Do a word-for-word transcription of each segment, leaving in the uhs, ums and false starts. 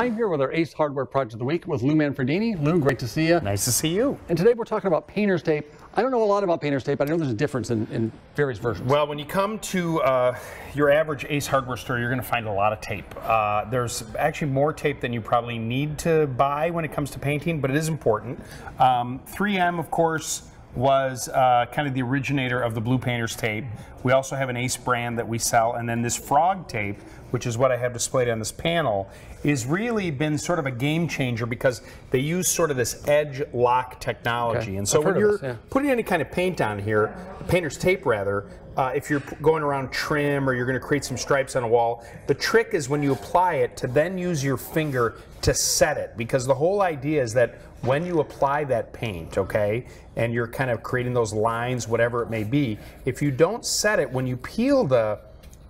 I'm here with our Ace Hardware Project of the Week with Lou Manfredini. Lou, great to see you. Nice to see you. And today we're talking about painter's tape. I don't know a lot about painter's tape, but I know there's a difference in, in various versions. Well, when you come to uh, your average Ace Hardware store, you're going to find a lot of tape. Uh, there's actually more tape than you probably need to buy when it comes to painting, but it is important. Um, three M, of course, was uh, kind of the originator of the blue painter's tape. We also have an Ace brand that we sell, and then this Frog Tape, which is what I have displayed on this panel, is really been sort of a game changer because they use sort of this edge lock technology. Okay. And so I've when you're this, yeah. putting any kind of paint on here, painter's tape rather, uh, if you're going around trim or you're going to create some stripes on a wall, the trick is when you apply it to then use your finger to set it, because the whole idea is that when you apply that paint, okay, and you're kind of creating those lines, whatever it may be, if you don't set it, when you peel the,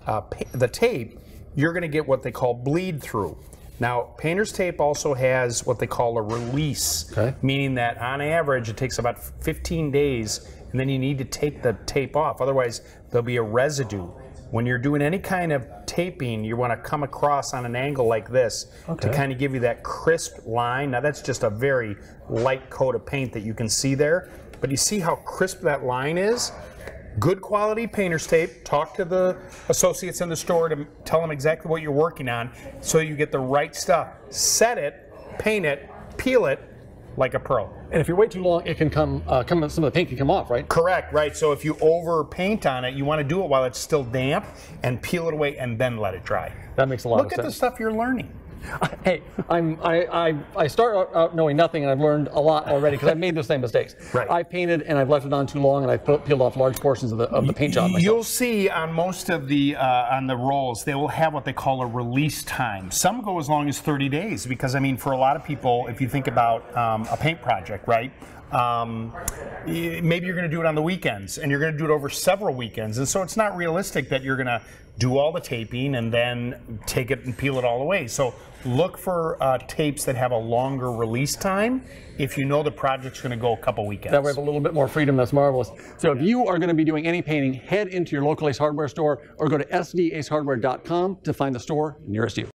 uh, the tape, you're going to get what they call bleed through. Now, painter's tape also has what they call a release, okay, meaning that on average it takes about fifteen days, and then you need to take the tape off. Otherwise, there'll be a residue. When you're doing any kind of taping, you want to come across on an angle like this, okay, to kind of give you that crisp line. Now, that's just a very light coat of paint that you can see there, but you see how crisp that line is? Good quality painter's tape. Talk to the associates in the store to tell them exactly what you're working on so you get the right stuff. Set it, paint it, peel it like a pro. And if you wait too long, it can come, uh, come some of the paint can come off, right? Correct, right. So if you over paint on it, you want to do it while it's still damp and peel it away and then let it dry. That makes a lot of sense. Look at the stuff you're learning. Hey, I'm, I, I, I start out knowing nothing, and I've learned a lot already because I've made those same mistakes. Right. I painted, and I've left it on too long, and I've peeled off large portions of the, of the paint job myself. You'll see on most of the, uh, on the rolls, they will have what they call a release time. Some go as long as thirty days because, I mean, for a lot of people, if you think about um, a paint project, right? Um, maybe you're going to do it on the weekends, and you're going to do it over several weekends, and so it's not realistic that you're going to do all the taping and then take it and peel it all away. So look for uh, tapes that have a longer release time if you know the project's going to go a couple weekends. That way, have a little bit more freedom. That's marvelous. So if you are going to be doing any painting, head into your local Ace Hardware store or go to S D Ace Hardware dot com to find the store nearest you.